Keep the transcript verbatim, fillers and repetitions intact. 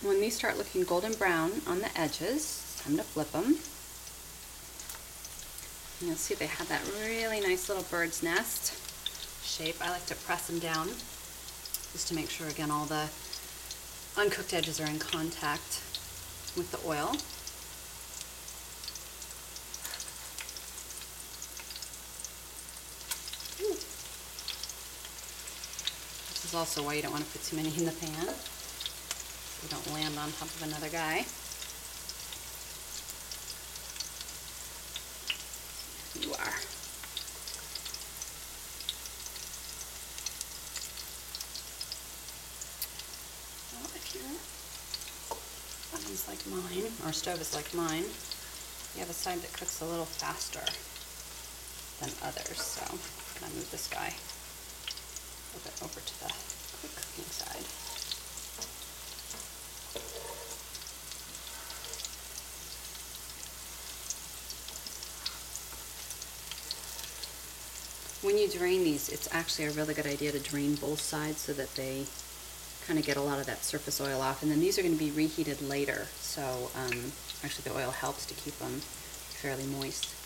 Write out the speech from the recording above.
When these start looking golden brown on the edges, it's time to flip them. And you'll see they have that really nice little bird's nest shape. I like to press them down just to make sure, again, all the uncooked edges are in contact with the oil. This is also why you don't want to put too many in the pan, so you don't land on top of another guy. There you are. Well, if your oven's like mine, or stove is like mine, you have a side that cooks a little faster than others, so I'm going to move this guy a little bit over to the quick cooking side. When you drain these, it's actually a really good idea to drain both sides so that they kind of get a lot of that surface oil off, and then these are going to be reheated later, so um, actually the oil helps to keep them fairly moist.